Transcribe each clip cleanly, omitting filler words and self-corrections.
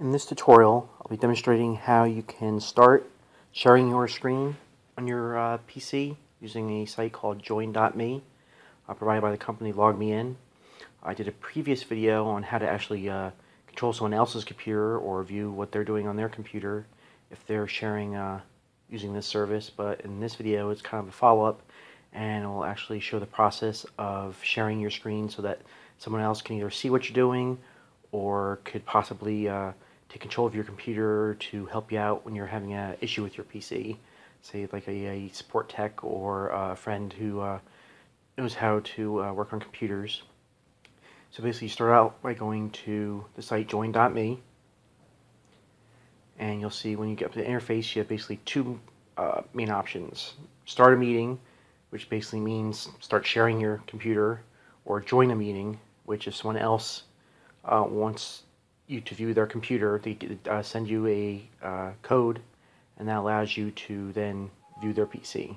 In this tutorial, I'll be demonstrating how you can start sharing your screen on your PC using a site called Join.me, provided by the company LogMeIn. I did a previous video on how to actually control someone else's computer or view what they're doing on their computer if they're sharing using this service, but in this video it's kind of a follow-up and it will actually show the process of sharing your screen so that someone else can either see what you're doing or could possibly take control of your computer to help you out when you're having an issue with your PC. Say like a support tech or a friend who knows how to work on computers. So basically you start out by going to the site Join.me, and you'll see when you get up to the interface you have basically two main options. Start a meeting, which basically means start sharing your computer, or join a meeting, which if someone else wants you to view their computer, they send you a code, and that allows you to then view their PC.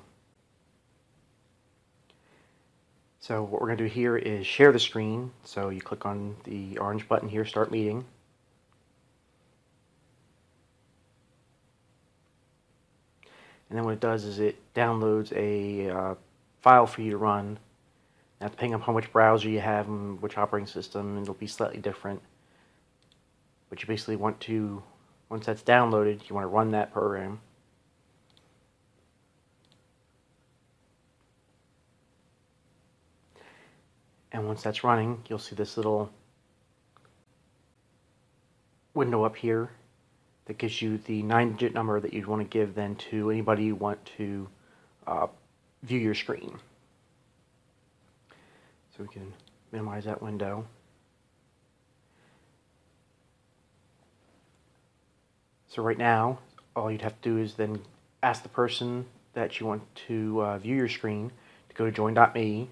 So what we're going to do here is share the screen. So you click on the orange button here, Start Meeting. And then what it does is it downloads a file for you to run. Now, depending upon which browser you have and which operating system, it'll be slightly different. But you basically want to, once that's downloaded, you want to run that program. And once that's running, you'll see this little window up here that gives you the 9-digit number that you'd want to give then to anybody you want to view your screen. So we can minimize that window. So right now, all you'd have to do is then ask the person that you want to view your screen to go to Join.me,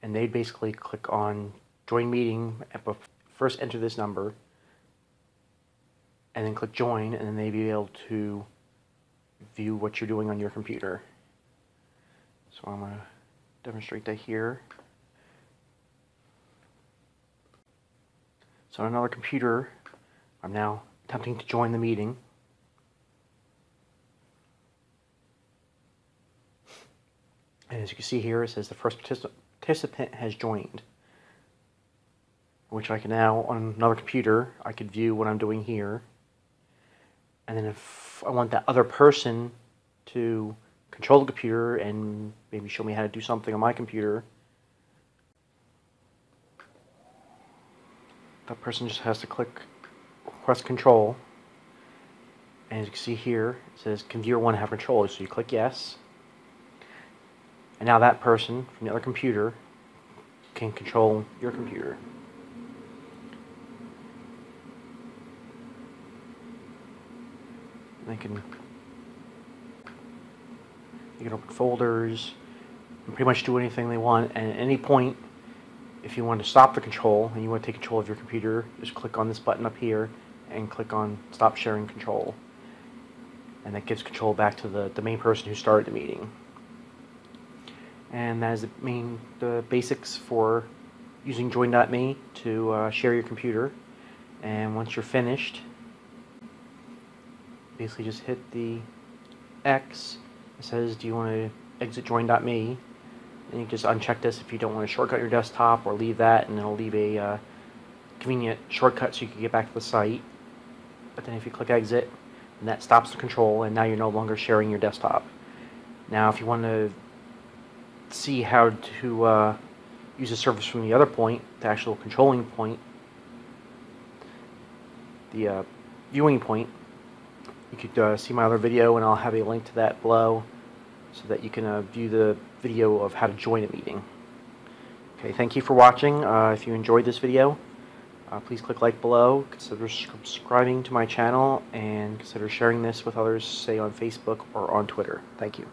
and they'd basically click on Join Meeting, but first enter this number, and then click Join, and then they'd be able to view what you're doing on your computer. So I'm going to demonstrate that here. So on another computer, I'm now attempting to join the meeting. And as you can see here, it says the first participant has joined, which I can now, on another computer, I could view what I'm doing here. And then if I want that other person to control the computer and maybe show me how to do something on my computer, that person just has to click Request Control, and as you can see here it says can viewer 1 have control, so you click yes, and now that person from the other computer can control your computer. And they can you can open folders and pretty much do anything they want. And at any point, if you want to stop the control and you want to take control of your computer, just click on this button up here and click on Stop Sharing Control. And that gives control back to the main person who started the meeting. And that is the basics for using Join.me to share your computer. And once you're finished, basically just hit the X. It says, do you want to exit Join.me? And you just uncheck this if you don't want to shortcut your desktop, or leave that, and it'll leave a convenient shortcut so you can get back to the site. But then if you click exit, and that stops the control, and now you're no longer sharing your desktop. Now if you want to see how to use the service from the other point, the actual controlling point, the viewing point, you could see my other video, and I'll have a link to that below so that you can view the video of how to join a meeting. Okay, thank you for watching. If you enjoyed this video, please click like below, consider subscribing to my channel, and consider sharing this with others, say on Facebook or on Twitter. Thank you.